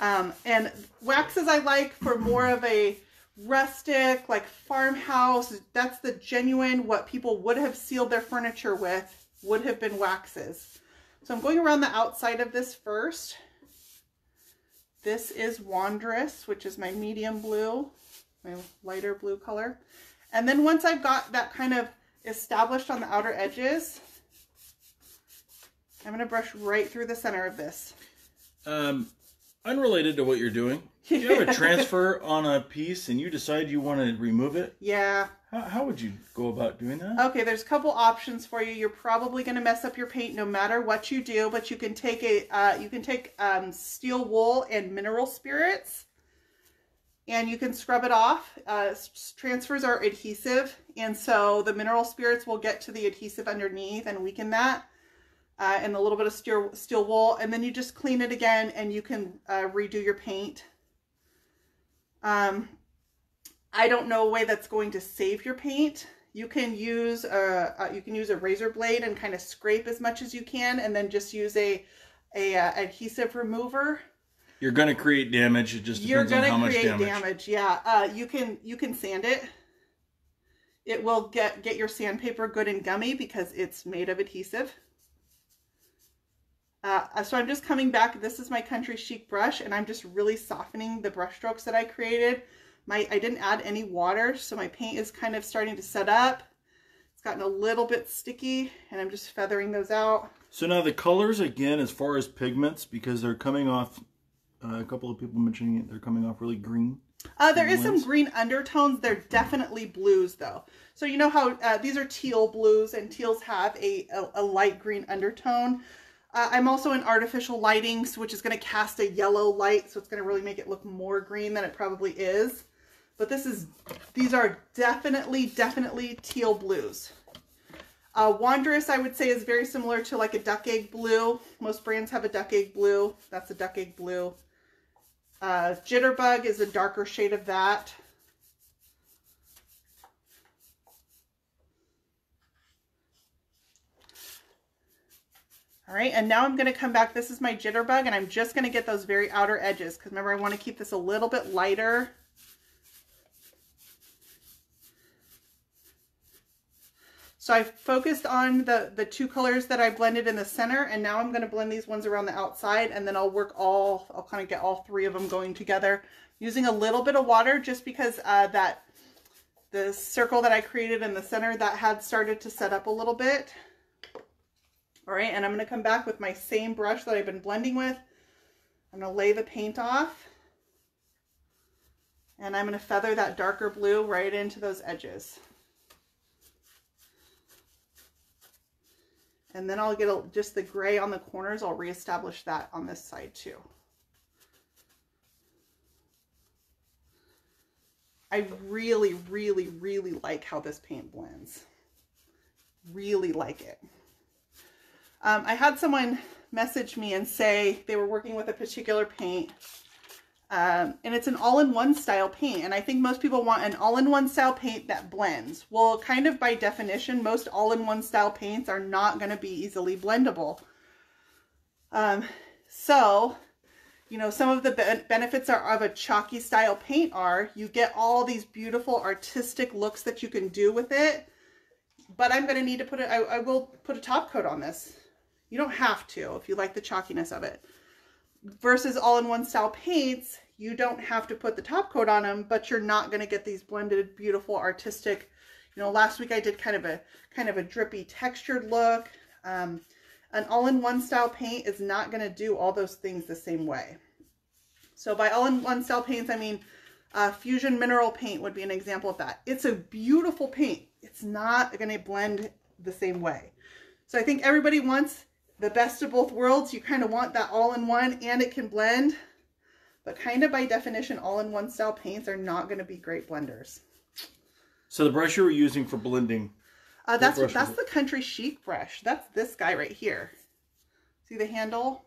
And waxes I like for more of a rustic, like farmhouse. That's the genuine, what people would have sealed their furniture with would have been waxes. So I'm going around the outside of this first. This is Wondrous, which is my medium blue, my lighter blue color. And then once I've got that kind of established on the outer edges, I'm going to brush right through the center of this. Unrelated to what you're doing, do you have a transfer on a piece and you decide you want to remove it? Yeah. How would you go about doing that? Okay, there's a couple options for you. You're probably going to mess up your paint no matter what you do, but you can take steel wool and mineral spirits, and you can scrub it off. Transfers are adhesive, and so the mineral spirits will get to the adhesive underneath and weaken that. And a little bit of steel wool, and then you just clean it again and you can redo your paint. I don't know a way that's going to save your paint. You can use a razor blade and kind of scrape as much as you can, and then just use a adhesive remover. You're going to create damage. It just depends on how much damage. You're going to create damage. Yeah. You can sand it. It will get your sandpaper good and gummy because it's made of adhesive. So I'm just coming back. This is my Country Chic brush, and I'm just really softening the brush strokes that I created. I didn't add any water, so my paint is kind of starting to set up. It's gotten a little bit sticky, and I'm just feathering those out. So now the colors, again, as far as pigments, because they're coming off, a couple of people mentioning it, they're coming off really green. There is some green undertones. They're definitely blues, though. So you know how these are teal blues, and teals have a light green undertone. I'm also in artificial lighting, which is going to cast a yellow light, so it's going to really make it look more green than it probably is. But these are definitely teal blues. Wondrous, I would say, is very similar to like a duck egg blue. Most brands have a duck egg blue. That's a duck egg blue. Jitterbug is a darker shade of that. All right, and now I'm going to come back. This is my Jitterbug, and I'm just going to get those very outer edges, because remember, I want to keep this a little bit lighter. So I've focused on the two colors that I blended in the center, and now I'm going to blend these ones around the outside, and then I'll kind of get all three of them going together, using a little bit of water, just because the circle that I created in the center, that had started to set up a little bit. All right, and I'm going to come back with my same brush that I've been blending with. I'm going to lay the paint off, and I'm going to feather that darker blue right into those edges. And then I'll get just the gray on the corners. I'll reestablish that on this side too. I really, really, really like how this paint blends. Really like it. I had someone message me and say they were working with a particular paint, and it's an all-in-one style paint. And I think most people want an all-in-one style paint that blends. Well, kind of by definition, most all-in-one style paints are not going to be easily blendable. So, you know, some of the benefits of a chalky style paint are you get all these beautiful artistic looks that you can do with it. But I'm going to need to I will put a top coat on this. You don't have to if you like the chalkiness of it. Versus all-in-one style paints, you don't have to put the top coat on them, but you're not going to get these blended, beautiful, artistic. You know, last week I did kind of a drippy textured look. An all-in-one style paint is not going to do all those things the same way. So by all-in-one style paints, I mean Fusion Mineral Paint would be an example of that. It's a beautiful paint. It's not going to blend the same way. So I think everybody wants the best of both worlds. You kind of want that all-in-one and it can blend, but kind of by definition, all-in-one style paints are not going to be great blenders. So the brush you were using for blending. That's the Country Chic brush. That's this guy right here. See the handle?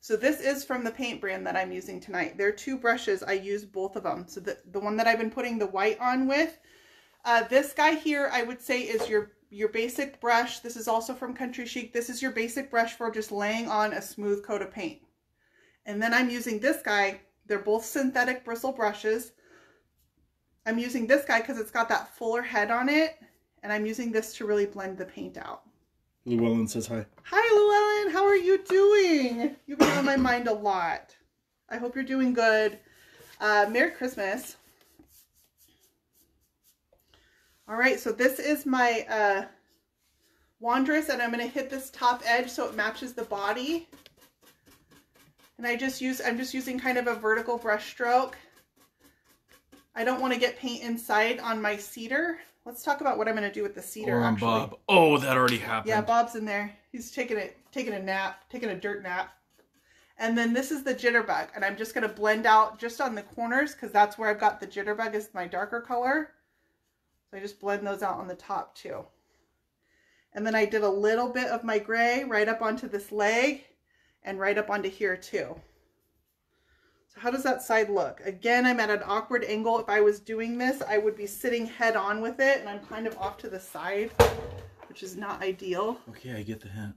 So this is from the paint brand that I'm using tonight. There are two brushes. I use both of them. So the one that I've been putting the white on with, this guy here, I would say is your basic brush. This is also from Country Chic. This is your basic brush for just laying on a smooth coat of paint. And then I'm using this guy. They're both synthetic bristle brushes. I'm using this guy because it's got that fuller head on it. And I'm using this to really blend the paint out. Llewellyn says hi. Hi, Llewellyn. How are you doing? You've been on my mind a lot. I hope you're doing good. Merry Christmas. All right, so this is my Wandrous, and I'm going to hit this top edge so it matches the body. And I'm just using kind of a vertical brush stroke. I don't want to get paint inside on my cedar. Let's talk about what I'm going to do with the cedar. Or on Bob. Oh, that already happened. Yeah, Bob's in there. He's taking a dirt nap. And then this is the jitterbug. And I'm just going to blend out just on the corners because that's where I've got the jitterbug is my darker color. So I just blend those out on the top too. And then I did a little bit of my gray right up onto this leg and right up onto here too. So how does that side look? Again, I'm at an awkward angle. If I was doing this, I would be sitting head on with it, and I'm kind of off to the side, which is not ideal. Okay, I get the hint.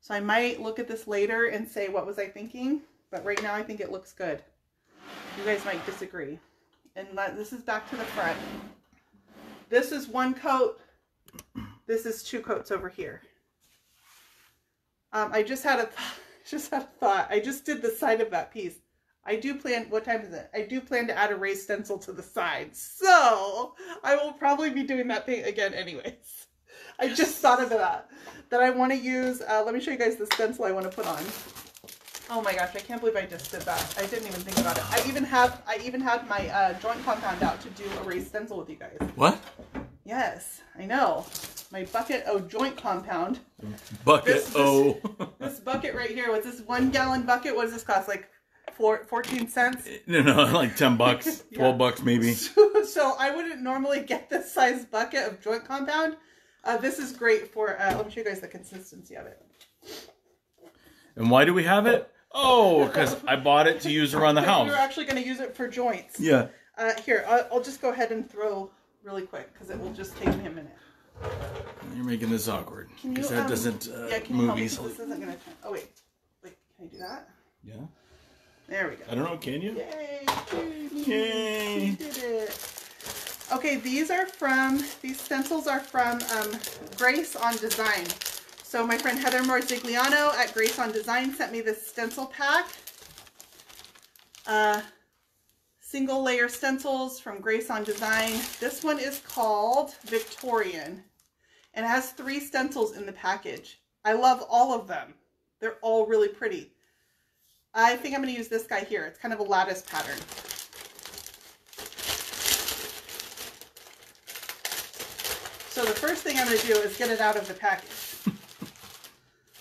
So I might look at this later and say, what was I thinking? But right now I think it looks good. You guys might disagree. And this is back to the front. This is one coat. This is two coats over here. I just had a thought. I just did the side of that piece. I do plan, what time is it? I do plan to add a raised stencil to the side. So I will probably be doing that paint again anyways. I just thought of that. That I want to use, let me show you guys the stencil I want to put on. Oh my gosh, I can't believe I just did that. I didn't even think about it. I even had my joint compound out to do a raised stencil with you guys. What? Yes, I know. My bucket O joint compound. Bucket O. This bucket right here, with this 1 gallon bucket, what does this cost? Like 14 cents? No, like 10 bucks, 12 bucks maybe. So I wouldn't normally get this size bucket of joint compound. This is great for, let me show you guys the consistency of it. And why do we have it? Oh, because I bought it to use around the house. We're actually going to use it for joints. Yeah. Here, I'll just go ahead and throw really quick because it will just take me a minute. You're making this awkward because that doesn't move easily. This isn't going to, oh wait, can I do that? Yeah. There we go. I don't know, can you? Yay! Yay! We did it. Okay, these stencils are from Grace on Design. So my friend Heather Morzigliano at Grace on Design sent me this stencil pack. Single layer stencils from Grace on Design. This one is called Victorian. And it has 3 stencils in the package. I love all of them. They're all really pretty. I think I'm going to use this guy here. It's kind of a lattice pattern. So the first thing I'm going to do is get it out of the package.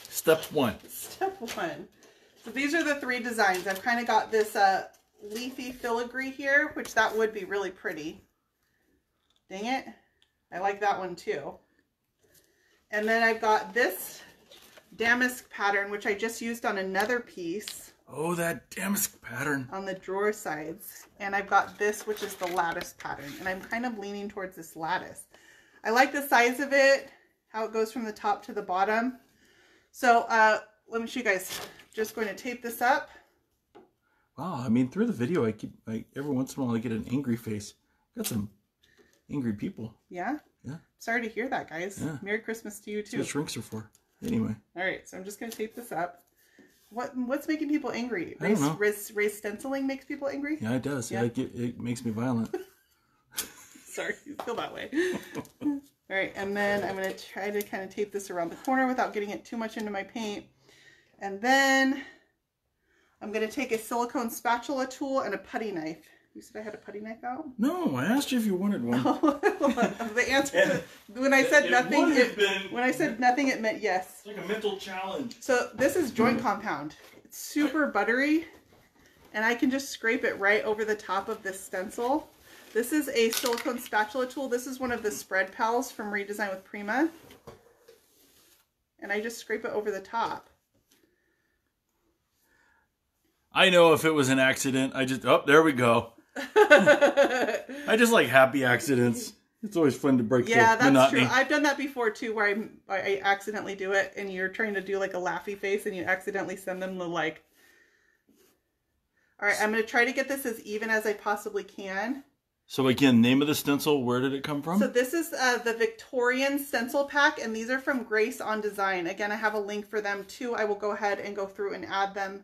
Step one. So these are the 3 designs. I've kind of got this leafy filigree here, which that would be really pretty. Dang it. I like that one too. And then I've got this damask pattern, which I just used on another piece. Oh, that damask pattern. On the drawer sides. And I've got this, which is the lattice pattern. And I'm kind of leaning towards this lattice. I like the size of it, how it goes from the top to the bottom. So let me show you guys. Just going to tape this up. Wow, I mean, through the video, every once in a while I get an angry face. Got some angry people. Yeah? Yeah. Sorry to hear that, guys. Yeah. Merry Christmas to you, too. That's what shrinks are for. Anyway. All right, so I'm just going to tape this up. What's making people angry? Raised stenciling makes people angry? Yeah, it does. Yeah, it makes me violent. Sorry, you feel that way. All right, and then I'm going to try to kind of tape this around the corner without getting it too much into my paint. And then I'm going to take a silicone spatula tool and a putty knife. You said I had a putty knife out? No, I asked you if you wanted one. The answer to, when I said nothing, it meant yes. It's like a mental challenge. So this is joint compound. It's super buttery, and I can just scrape it right over the top of this stencil. This is a silicone spatula tool. This is one of the spread pals from Redesign with Prima. And I just scrape it over the top. I know if it was an accident. I just, oh, there we go. I just like happy accidents. It's always fun to break the monotony. Yeah, that's true. I've done that before too, where I accidentally do it and you're trying to do like a laughy face and you accidentally send them the like. All right, I'm going to try to get this as even as I possibly can. So again, name of the stencil, where did it come from? So this is the Victorian stencil pack, and these are from Grace on Design. Again, I have a link for them too. I will go ahead and go through and add them.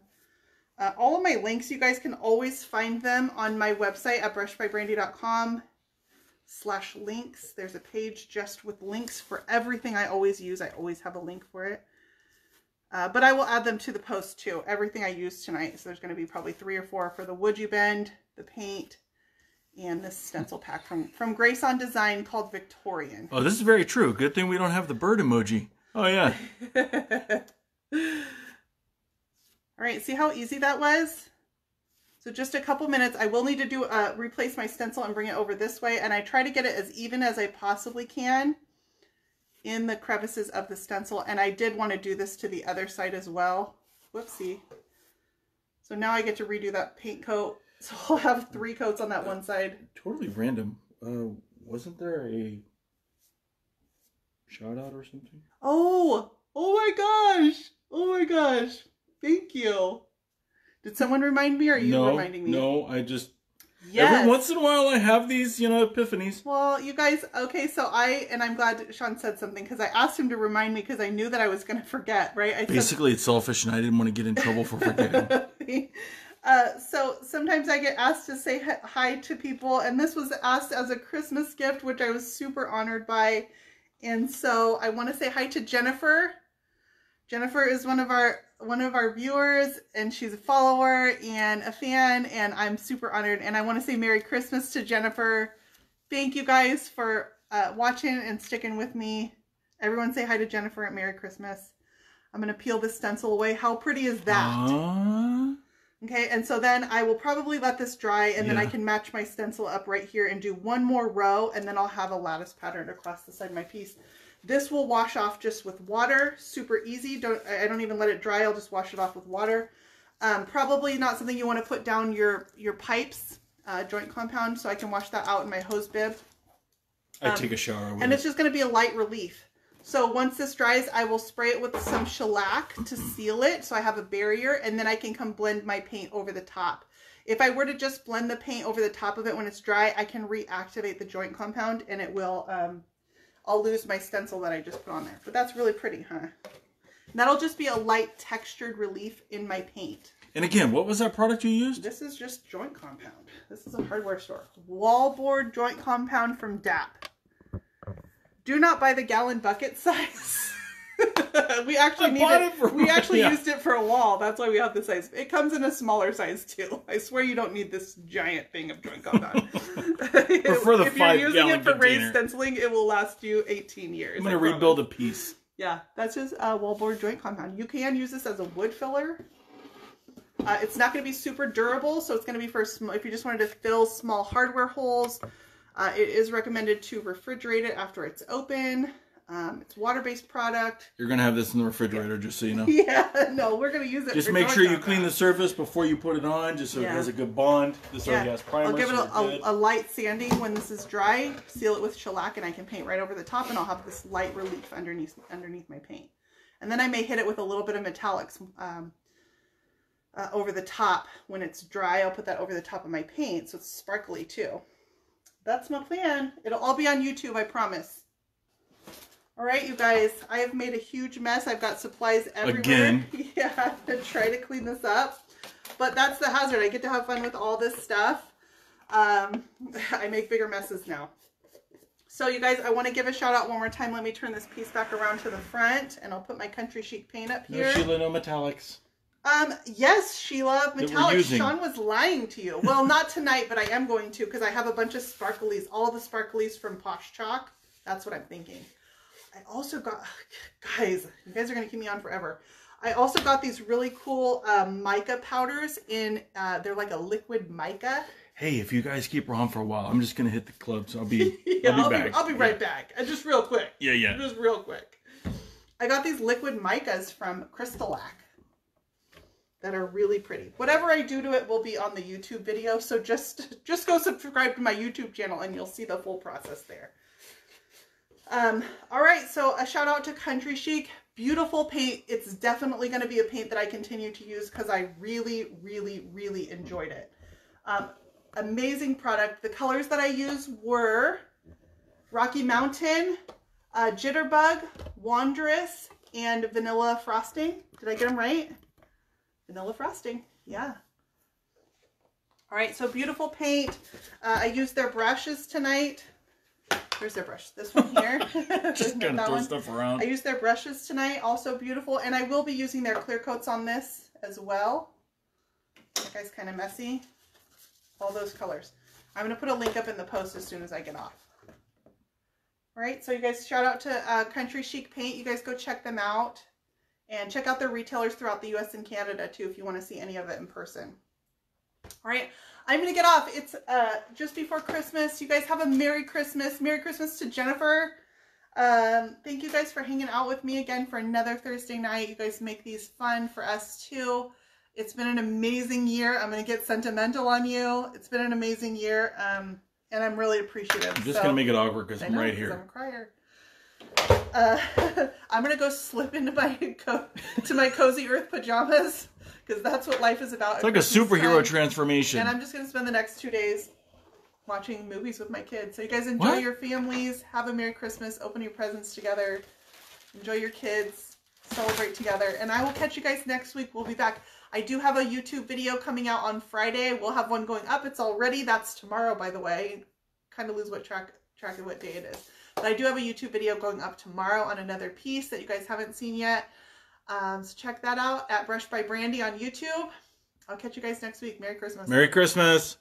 All of my links, you guys can always find them on my website at brushedbybrandy.com/links. There's a page just with links for everything I always use. I always have a link for it. But I will add them to the post too, everything I use tonight. So there's going to be probably 3 or 4 for the Wood U Bend, the paint, and this stencil pack from Grace on Design called Victorian. Oh, this is very true. Good thing we don't have the bird emoji. Oh, yeah. All right, see how easy that was? So just a couple minutes. I will need to do replace my stencil and bring it over this way, and I try to get it as even as I possibly can in the crevices of the stencil. And I did want to do this to the other side as well. Whoopsie. So now I get to redo that paint coat. So I'll have 3 coats on that one side. Totally random. Wasn't there a shout out or something? Oh my gosh. Thank you. Did someone remind me, or are you reminding me? No, I just... Yes. Every once in a while I have these, you know, epiphanies. Well, you guys... Okay, so I'm glad Sean said something, because I asked him to remind me because I knew that I was going to forget, right? Basically, it's selfish, and I didn't want to get in trouble for forgetting. So sometimes I get asked to say hi to people, and this was asked as a Christmas gift, which I was super honored by. And so I want to say hi to Jennifer. Jennifer is one of our viewers, and she's a follower and a fan, and I'm super honored. And I want to say Merry Christmas to Jennifer. Thank you guys for watching and sticking with me. Everyone say hi to Jennifer and Merry Christmas. I'm going to peel this stencil away. How pretty is that? Okay, and so then I will probably let this dry, and then I can match my stencil up right here and do one more row, and then I'll have a lattice pattern across the side of my piece. This will wash off just with water, super easy. I don't even let it dry, I'll just wash it off with water. Probably not something you want to put down your pipes, joint compound, so I can wash that out in my hose bib. I take a shower with it. And it's just going to be a light relief. So once this dries, I will spray it with some shellac to seal it, so I have a barrier, and then I can come blend my paint over the top. If I were to just blend the paint over the top of it when it's dry, I can reactivate the joint compound, and it will... I'll lose my stencil that I just put on there. But that's really pretty, huh? And that'll just be a light textured relief in my paint. And again, what was that product you used? This is just joint compound. This is a hardware store. Wallboard joint compound from DAP. Do not buy the gallon bucket size. We actually used it for a wall. That's why we have this size. It comes in a smaller size too. I swear you don't need this giant thing of joint compound. If you're using it for raised stenciling, it will last you 18 years. I'm going to rebuild a piece. Yeah, that's just a wallboard joint compound. You can use this as a wood filler. It's not going to be super durable, so it's going to be for if you just wanted to fill small hardware holes. It is recommended to refrigerate it after it's open. It's a water-based product. You're going to have this in the refrigerator, just so you know. Yeah, no, we're going to use it. Just make sure you clean the surface before you put it on, just so it has a good bond. This already has primer. I'll give it a light sanding when this is dry, seal it with shellac, and I can paint right over the top, and I'll have this light relief underneath my paint. And then I may hit it with a little bit of metallics over the top. When it's dry, I'll put that over the top of my paint, so it's sparkly, too. That's my plan. It'll all be on YouTube, I promise. All right, you guys, I have made a huge mess. I've got supplies everywhere. Again. Yeah, I have to try to clean this up. But that's the hazard. I get to have fun with all this stuff. I make bigger messes now. So, you guys, I want to give a shout out one more time. Let me turn this piece back around to the front, and I'll put my Country Chic paint up here. No, Sheila, no metallics. Yes, Sheila, metallics. Sean was lying to you. Well, not tonight, but I am going to, because I have a bunch of sparklies, all the sparklies from Posh Chalk. That's what I'm thinking. I also got, guys, you guys are going to keep me on forever. I also got these really cool mica powders in, they're like a liquid mica. hey, if you guys keep around for a while, I'm just gonna hit the club, so I'll be I'll be right back. And just real quick. Just real quick. I got these liquid micas from Crystalac that are really pretty. Whatever I do to it will be on the YouTube video, so just go subscribe to my YouTube channel and you'll see the full process there. All right, so a shout out to Country Chic. Beautiful paint. It's definitely going to be a paint that I continue to use because I really, really, really enjoyed it. Amazing product. The colors that I used were Rocky Mountain, Jitterbug, Wanderous, and Vanilla Frosting. Did I get them right? Vanilla Frosting. Yeah. All right, so beautiful paint. I used their brushes tonight. Here's their brush. This one here. Just kind of throw stuff around. I used their brushes tonight. Also beautiful. And I will be using their clear coats on this as well. That guy's kind of messy. All those colors. I'm going to put a link up in the post as soon as I get off. All right. So you guys, shout out to Country Chic Paint. You guys go check them out. And check out their retailers throughout the U.S. and Canada too if you want to see any of it in person. All right. I'm going to get off. It's just before Christmas. You guys have a Merry Christmas. Merry Christmas to Jennifer. Thank you guys for hanging out with me again for another Thursday night. You guys make these fun for us too. It's been an amazing year. I'm going to get sentimental on you. It's been an amazing year, and I'm really appreciative. I'm just going to make it awkward because I'm right here. I'm a crier. I'm going to go slip into my Cozy Earth pajamas. Because that's what life is about. It's like a superhero transformation. And I'm just going to spend the next 2 days watching movies with my kids. So you guys enjoy your families. Have a Merry Christmas. Open your presents together. Enjoy your kids. Celebrate together. And I will catch you guys next week. We'll be back. I do have a YouTube video coming out on Friday. We'll have one going up. It's already. That's tomorrow, by the way. Kind of lose what track of what day it is. But I do have a YouTube video going up tomorrow on another piece that you guys haven't seen yet. So check that out at Brushed by Brandy on YouTube. I'll catch you guys next week. Merry Christmas. Merry Christmas.